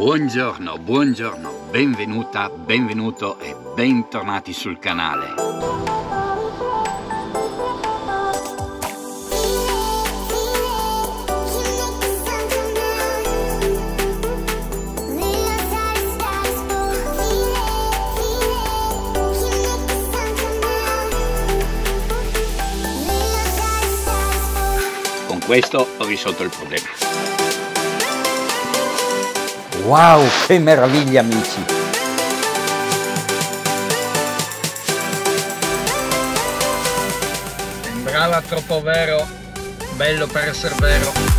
Buongiorno, buongiorno, benvenuta, benvenuto e bentornati sul canale. Con questo ho risolto il problema. Wow, che meraviglia amici! Sembrava troppo vero, bello per essere vero.